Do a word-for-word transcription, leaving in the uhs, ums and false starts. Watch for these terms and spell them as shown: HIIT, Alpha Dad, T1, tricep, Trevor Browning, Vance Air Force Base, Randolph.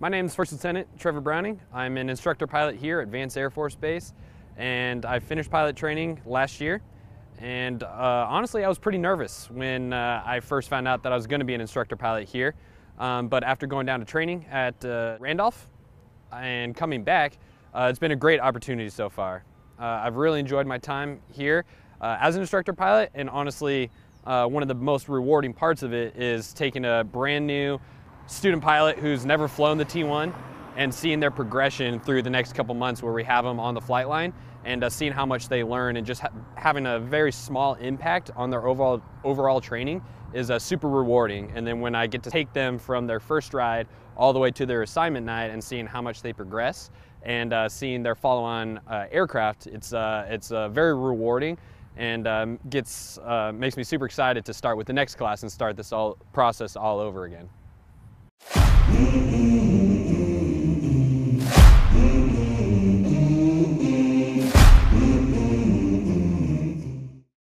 My name is First Lieutenant Trevor Browning. I'm an instructor pilot here at Vance Air Force Base, and I finished pilot training last year. And uh, honestly, I was pretty nervous when uh, I first found out that I was going to be an instructor pilot here. Um, but after going down to training at uh, Randolph and coming back, uh, it's been a great opportunity so far. Uh, I've really enjoyed my time here uh, as an instructor pilot, and honestly, uh, one of the most rewarding parts of it is taking a brand new student pilot who's never flown the T one and seeing their progression through the next couple months where we have them on the flight line and uh, seeing how much they learn, and just ha having a very small impact on their overall overall training is uh, super rewarding. And then when I get to take them from their first ride all the way to their assignment night and seeing how much they progress and uh, seeing their follow-on uh, aircraft, it's uh, it's uh, very rewarding, and um, gets uh, makes me super excited to start with the next class and start this all process all over again. We